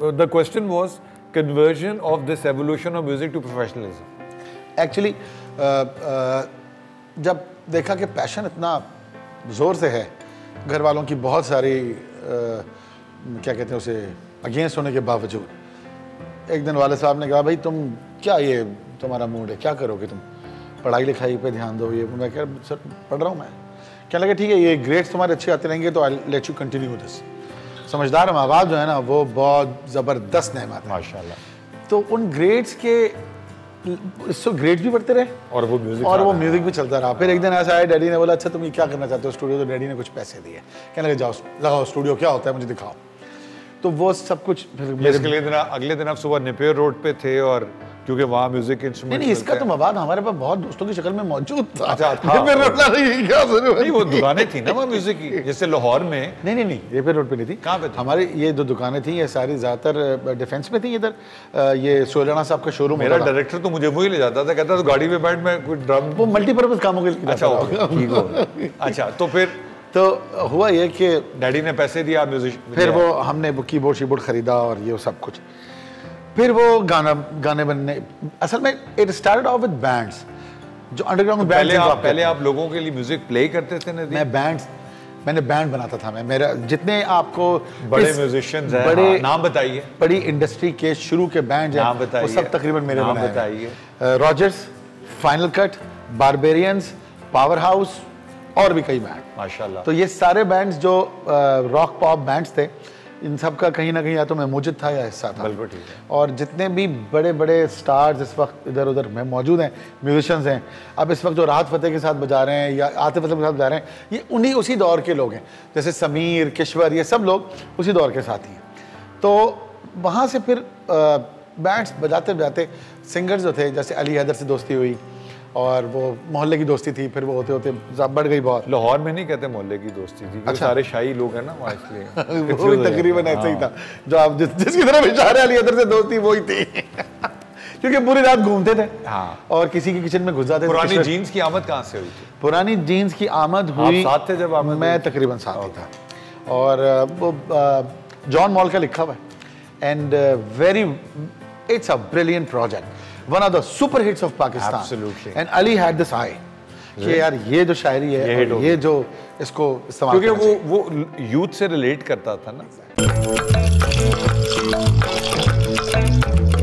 The question was conversion of this evolution of music to professionalism. Actually, जब देखा कि passion इतना जोर से है, घर वालों की बहुत सारी क्या कहते हैं उसे अगेंस्ट होने के बावजूद, एक दिन वाले साहब ने कहा भाई तुम क्या ये तुम्हारा मूड है, क्या करोगे तुम, पढ़ाई लिखाई पे ध्यान दो। ये मैं कह सर पढ़ रहा हूँ मैं। क्या लगा ठीक है ये ग्रेड्स तुम्हारे अच्छे आते रहेंगे तो I let you continue this. समझदार माँ बाप जो है ना वो बहुत ज़बरदस्त नेमत है माशाल्लाह। तो उन ग्रेड्स के इससे ग्रेड भी बढ़ते रहे और वो म्यूज़िक भी चलता रहा। फिर एक दिन ऐसा आया डैडी ने बोला अच्छा तुम ये क्या करना चाहते हो स्टूडियो, तो डैडी ने कुछ पैसे दिए, कहने लगे जाओ लगाओ स्टूडियो, क्या होता है मुझे दिखाओ। तो वो सब कुछ अगले दिन आप सुबह नेपियर रोड पे थे और क्योंकि वहाँ म्यूजिक इंस्ट्रूमेंट नहीं, इसका तो मवाद हमारे पास बहुत दोस्तों की शक्ल में मौजूद था। अच्छा था। नहीं वो दुकानें थी ना वहाँ म्यूजिक की, जैसे लाहौर में नहीं नेपियर रोड पे नहीं थी। कहाँ पे हमारे ये दो दुकानें थी, ये सारी ज़्यादातर डिफेंस में थी। इधर ये सोलेना साहब का शोरूम, मेरा डायरेक्टर तो मुझे वही ले जाता था, कहता था गाड़ी में बैठ मैं कोई ड्रम, वो मल्टीपर्पज कामों के लिए। अच्छा तो फिर तो हुआ ये कि डैडी ने पैसे दिया म्यूजिक, फिर वो हमने कीबोर्ड शीबोर्ड खरीदा और ये सब कुछ, फिर वो गाने बनने। असल में it started off with bands, जो अंडरग्राउंड बैंड। पहले आप लोगों के लिए म्यूजिक प्ले करते थे? मैंने बैंड बनाता था मैं। मेरा जितने आपको बड़े म्यूजिशियंस हैं, बड़े नाम बताइए, बड़ी इंडस्ट्री के शुरू के बैंड हैं वो सब तकरीबन मेरे नाम बताइए। Rogers, final cut, barbarians, power house और भी कई बैंड माशाल्लाह। तो ये सारे बैंड्स जो रॉक पॉप बैंड्स थे, इन सब का कहीं ना कहीं या तो मैं मौजूद था या हिस्सा था। बिल्कुल ठीक है। और जितने भी बड़े बड़े स्टार्स इस वक्त इधर उधर में मौजूद हैं, म्यूजिशियंस हैं, अब इस वक्त जो राहत फतेह के साथ बजा रहे हैं या आतिफ असलम के साथ बजा रहे हैं, ये उन्हीं उसी दौर के लोग हैं, जैसे समीर किश्वर, ये सब लोग उसी दौर के साथी हैं। तो वहाँ से फिर बैंड्स बजाते बजाते सिंगर्स जो थे, जैसे अली हैदर से दोस्ती हुई और वो मोहल्ले की दोस्ती थी, फिर वो होते होते बढ़ गई बहुत। लाहौर में नहीं कहते मोहल्ले की दोस्ती थी। अच्छा। सारे शाही लोग हैं ना वहाँ, इसलिए वो तकरीबन ऐसा ही था। जो आप जिसकी तरफ इशारे अली हैदर से दोस्ती वही थी क्योंकि पूरी रात घूमते थे। हाँ। और किसी के किचन में घुस जाते थे। पुरानी जीन्स की आमद कहाँ से हुई थी? पुरानी जीन्स की आमद हुई, साथ थे जब मैं तकरीबन साथ था, और वो जॉन मॉल का लिखा हुआ है and very it's a brilliant project, one of the super hits of Pakistan. Absolutely. And Ali had this eye कि यार ये जो शायरी है ये जो इसको इस्तेमाल, क्योंकि वो यूथ से रिलेट करता था ना।